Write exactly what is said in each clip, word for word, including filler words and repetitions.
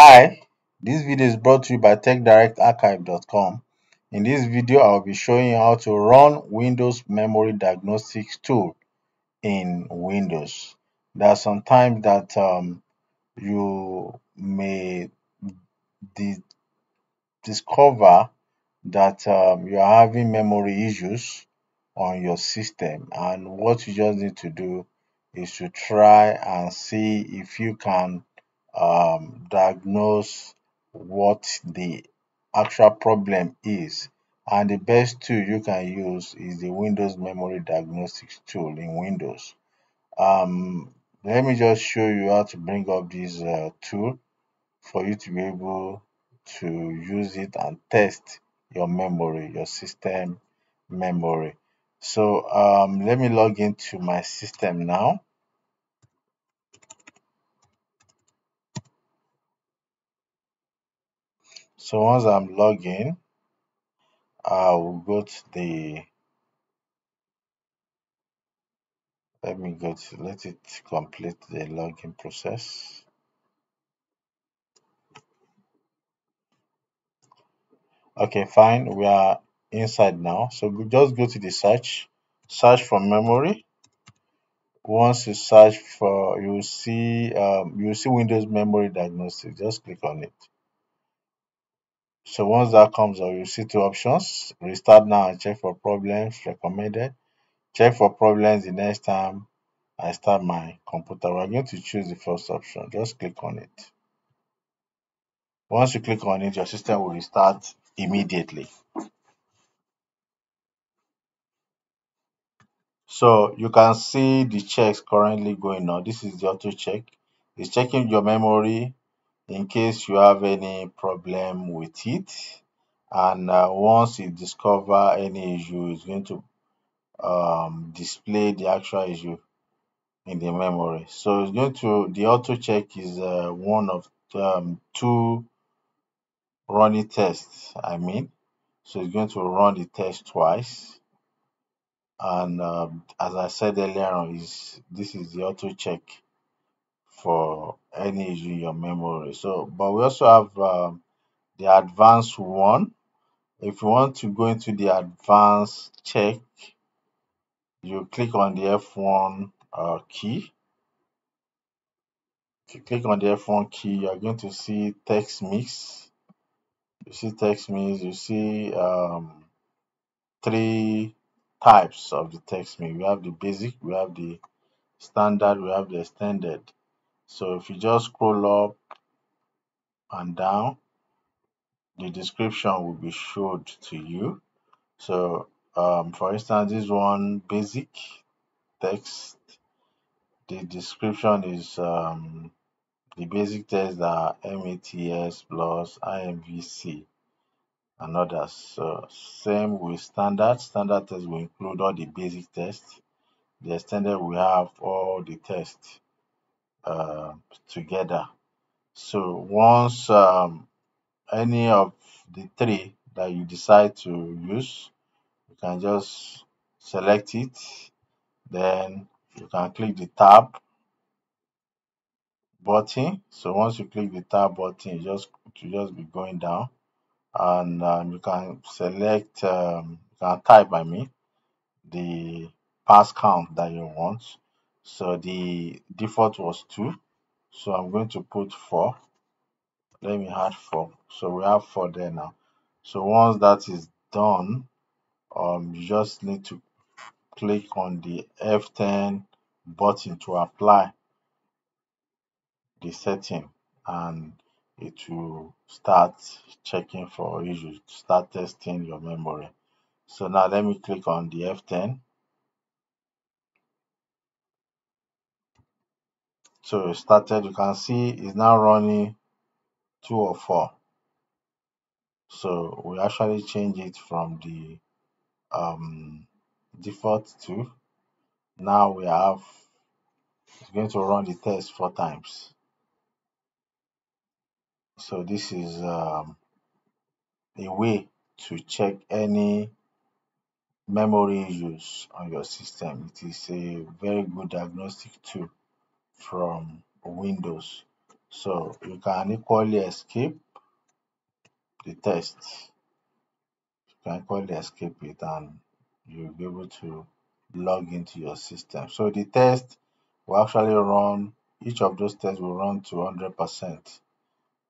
Hi, this video is brought to you by Tech Direct Archive dot com. In this video, I'll be showing you how to run Windows Memory Diagnostics Tool in Windows. There are some times that um, you may di discover that um, you are having memory issues on your system, and what you just need to do is to try and see if you can Um, diagnose what the actual problem is, and the best tool you can use is the Windows Memory Diagnostics Tool in Windows. Um, let me just show you how to bring up this uh, tool for you to be able to use it and test your memory, your system memory. So um, let me log into my system now. So once I'm logged in, I will go to the, let me go to, let it complete the login process. Okay, fine, we are inside now. So we just go to the search, search for memory. Once you search for, you will see, um, you will see Windows Memory Diagnostics, just click on it. So once that comes up, you see two options: restart now and check for problems, recommended. Check for problems the next time I start my computer. We're going to choose the first option. Just click on it. Once you click on it, your system will restart immediately. So you can see the checks currently going on. This is the auto check. It's checking your memory in case you have any problem with it, and uh, once it discover any issue, it's going to um, display the actual issue in the memory. So it's going to, the auto check is uh, one of um, two running tests, I mean. So it's going to run the test twice, and uh, as I said earlier on, is this is the auto check for any issue in your memory. So, but we also have um, the advanced one. If you want to go into the advanced check, you click on the F one uh, key. If you click on the F one key, you are going to see text mix. You see text mix, you see um, three types of the text mix. We have the basic, we have the standard, we have the extended. So if you just scroll up and down, the description will be showed to you. So um, for instance, this one, basic text, the description is um, the basic tests are M A T S plus I M V C and others. So same with standard. Standard tests will include all the basic tests. The extended will have all the tests Uh, together. So once um, any of the three that you decide to use, you can just select it, then you can click the tab button. So once you click the tab button, you just you just be going down, and um, you can select um, you can type by me the pass count that you want. So the default was two, so I'm going to put four. Let me add four. So we have four there now. So once that is done, um, you just need to click on the F ten button to apply the setting, and it will start checking for issues, start testing your memory. So now let me click on the F ten. So it started, you can see it's now running two or four. So we actually change it from the um, default to, now we have, it's going to run the test four times. So this is um, a way to check any memory issues on your system. It is a very good diagnostic tool from Windows. So you can equally escape the test. You can equally escape it and you'll be able to log into your system. So the test will actually run, each of those tests will run to one hundred percent.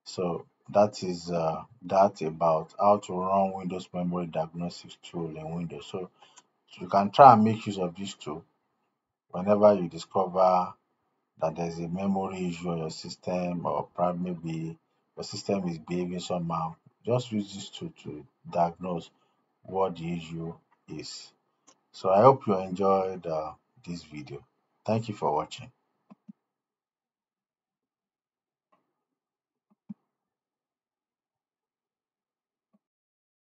So that is uh, that about how to run Windows Memory Diagnostics Tool in Windows. So you can try and make use of this tool whenever you discover that there's a memory issue on your system, or perhaps maybe your system is behaving somehow. Just use this tool to diagnose what the issue is. So I hope you enjoyed uh, this video. Thank you for watching.